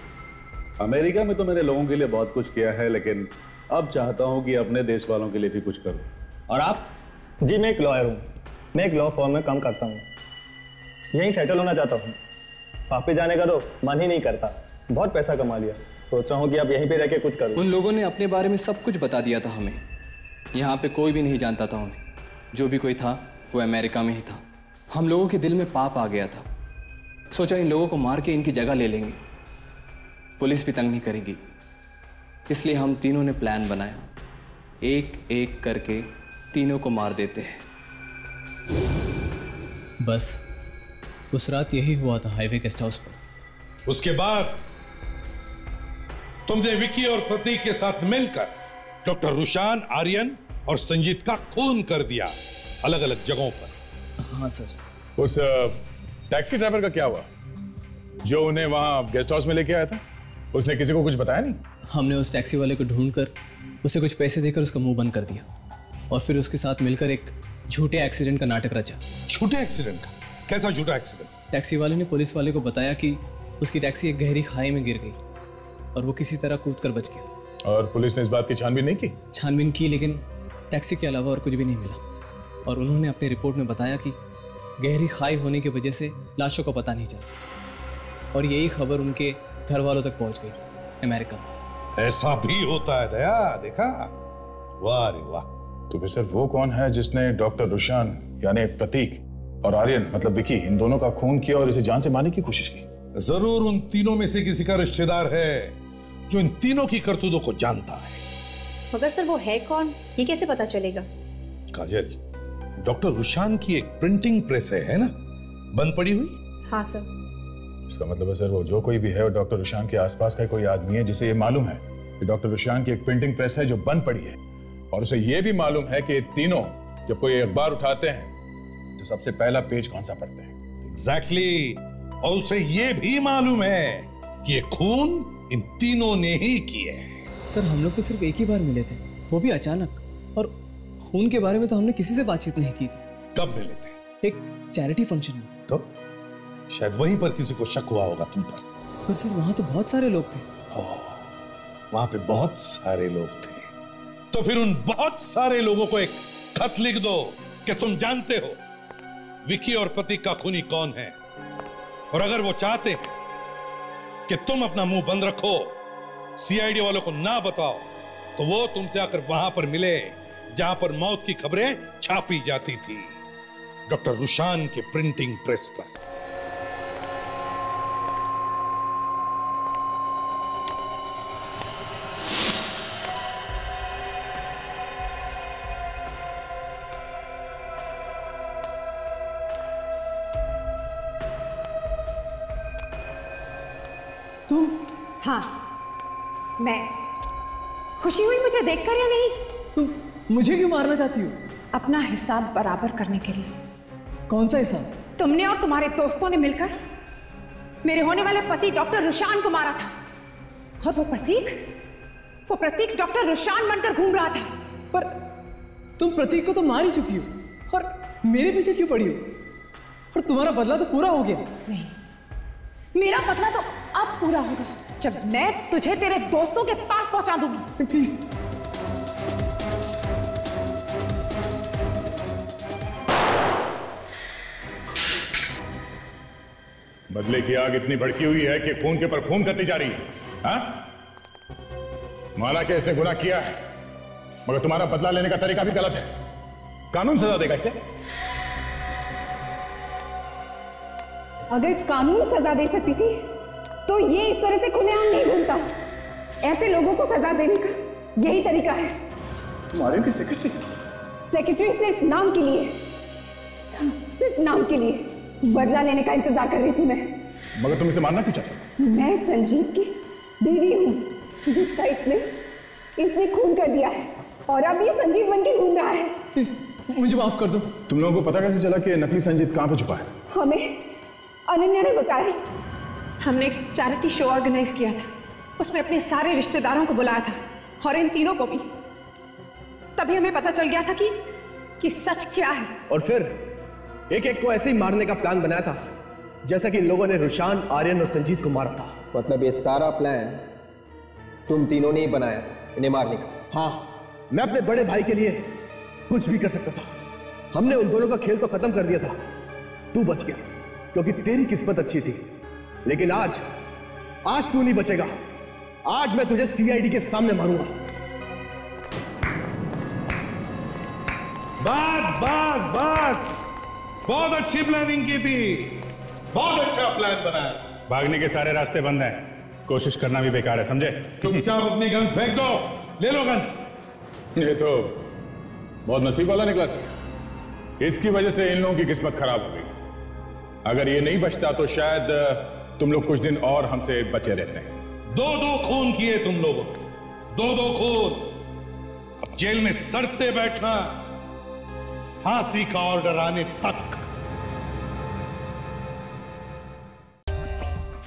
अमेरिका में तो मैंने लोगों के लिए बहुत कुछ किया है, लेकिन अब चाहता हूं कि अपने देश वालों के लिए भी कुछ करूं। और आप? जी मैं एक लॉयर हूं, मैं एक लॉ फॉर्म में काम करता हूं। यहीं सेटल होना चाहता हूं। वापस जाने का तो मन ही नहीं करता, बहुत पैसा कमा लिया, सोच रहा हूं कि अब यहीं पे रह के कुछ करूं। उन लोगों ने अपने बारे में सब कुछ बता दिया था हमें, यहाँ पे कोई भी नहीं जानता था उन्हें। जो भी कोई था वो अमेरिका में ही था। हम लोगों के दिल में पाप आ गया था, सोचा इन लोगों को मार के इनकी जगह ले लेंगे, पुलिस भी तंग नहीं करेगी। इसलिए हम तीनों ने प्लान बनाया, एक एक करके तीनों को मार देते हैं। बस उस रात यही हुआ था हाईवे गेस्ट हाउस पर। उसके बाद तुमने विकी और प्रतीक के साथ मिलकर डॉक्टर रोशन, आर्यन और संजीत का खून कर दिया, अलग अलग जगहों पर। हाँ सर। उस टैक्सी ड्राइवर का क्या हुआ जो उन्हें वहां गेस्ट हाउस में लेके आया था? उसने किसी को कुछ बताया नहीं? हमने उस टैक्सी वाले को ढूंढकर उसे कुछ पैसे देकर उसका मुंह बंद कर दिया, और फिर उसके साथ मिलकर एक झूठे एक्सीडेंट का नाटक रचा। झूठे एक्सीडेंट का? कैसा झूठा एक्सीडेंट? टैक्सी वाले ने पुलिस वाले को बताया कि उसकी टैक्सी एक गहरी खाई में गिर गई और वो किसी तरह कूद कर बच गया। और पुलिस ने इस बात की छानबीन नहीं की? छानबीन की, लेकिन टैक्सी के अलावा और कुछ भी नहीं मिला। और उन्होंने अपनी रिपोर्ट में बताया कि गहरी खाई होने की वजह से लाशों का पता नहीं चला, और यही खबर उनके घर वालों तक पहुंच गई अमेरिका। ऐसा भी होता है दया, देखा? वाह रे वाह। तो फिर सर वो कौन है जिसने डॉक्टर रोशन यानी प्रतीक और आर्यन मतलब विकी, इन दोनों का खून किया और इसे जान से मारने की कोशिश की? जरूर उन तीनों में से किसी का रिश्तेदार है जो इन तीनों की करतूतों को जानता है। मगर सर वो है कौन, ये कैसे पता चलेगा? काजल, डॉक्टर रोशन की एक प्रिंटिंग प्रेस है, है ना, बंद पड़ी हुई? हाँ सर। इसका मतलब है सर वो जो कोई भी है वो डॉक्टर रोशन के आसपास का कोई आदमी है जिसे ये मालूम है कि डॉक्टर रोशन की एक प्रिंटिंग प्रेस है जो बंद पड़ी है, और उसे ये भी मालूम है कि ये तीनों जब कोई अखबार उठाते हैं तो सबसे पहला पेज कौन सा पढ़ते हैं। Exactly exactly. और उसे ये भी मालूम है कि ये खून इन तीनों ने ही किए हैं। सर हम लोग तो सिर्फ एक ही बार मिले थे, वो भी अचानक, और खून के बारे में तो हमने किसी से बातचीत नहीं की थी। कब मिले थे? एक चैरिटी फंक्शन में। तो शायद वहीं पर किसी को शक हुआ होगा तुम पर। पर सर वहां तो बहुत सारे लोग थे। ओ, वहां पे बहुत सारे लोग थे, तो फिर उन बहुत सारे लोगों को एक खत लिख दो कि तुम जानते हो विकी और प्रतीक का खूनी कौन है, और अगर वो चाहते हैं कि तुम अपना मुंह बंद रखो, सीआईडी वालों को ना बताओ, तो वो तुमसे आकर वहां पर मिले जहां पर मौत की खबरें छापी जाती थी, डॉक्टर रोशन के प्रिंटिंग प्रेस पर। तुम? हाँ, मैं। खुशी हुई मुझे देखकर या नहीं? तुम मुझे क्यों मारना चाहती हो? अपना हिसाब बराबर करने के लिए। कौन सा हिसाब? तुमने और तुम्हारे दोस्तों ने मिलकर मेरे होने वाले पति डॉक्टर रोशन को मारा था, और वो प्रतीक वो प्रतीक डॉक्टर रोशन बनकर घूम रहा था। पर तुम प्रतीक को तो मार ही चुकी हो और मेरे पीछे क्यों पड़ी हो? और तुम्हारा बदला तो पूरा हो गया। नहीं, मेरा बदला तो अब पूरा होगा जब मैं तुझे तेरे दोस्तों के पास पहुंचा दूंगी। प्लीज बदले की आग इतनी भड़की हुई है कि खून के ऊपर खून करती जा रही है। हाँ? माना कि इसने गुनाह किया है, मगर तुम्हारा बदला लेने का तरीका भी गलत है। कानून सजा देगा इसे। अगर कानून सजा दे सकती थी तो ये इस तरह से खुलेआम नहीं घूमता। ऐसे लोगों को सजा देने का यही तरीका है। तुम्हारे भी सेक्रेटरी सेक्रेटरी सिर्फ नाम के लिए, सिर्फ नाम के लिए बदला लेने का इंतजार कर रही थी मैं। मगर तुम इसे मारना क्यों चाहते? मैं संजीत की बीवी हूँ, जिसका इसने इसने खून कर दिया है, और अब ये संजीत बनकर घूम रहा है। प्लीज मुझे माफ कर दो। तुम लोगों को पता कैसे चला कि नकली संजीत कहाँ पे छुपा है? हमें अनन्या ने बताया। हमने एक चैरिटी शो ऑर्गेनाइज किया था, उसमें अपने सारे रिश्तेदारों को बुलाया था और इन तीनों को भी। तभी हमें पता चल गया था कि कि सच क्या है। और फिर एक एक को ऐसे ही मारने का प्लान बनाया था जैसा कि लोगों ने रोशन, आर्यन और संजीत को मारा था। मतलब ये सारा प्लान तुम तीनों ने ही बनाया इन्हें मारने का? हाँ, मैं अपने बड़े भाई के लिए कुछ भी कर सकता था। हमने उन दोनों का खेल तो खत्म कर दिया था, तू बच गया क्योंकि तेरी किस्मत अच्छी थी। लेकिन आज आज तू नहीं बचेगा। आज मैं तुझे सीआईडी के सामने मारूंगा। बस बस बस, बहुत अच्छी प्लानिंग की थी, बहुत अच्छा प्लान बनाया। भागने के सारे रास्ते बंद हैं, कोशिश करना भी बेकार है, समझे? चुपचाप अपनी गन फेंक दो, ले लो गन। ये तो बहुत नसीब वाला निकला सर, इसकी वजह से इन लोगों की किस्मत खराब हो गई। अगर ये नहीं बचता तो शायद तुम लोग कुछ दिन और हमसे बचे रहते हैं। दो दो खून किए तुम लोगों, दो दो खून। अब जेल में सड़ते बैठना, फांसी का ऑर्डर आने तक।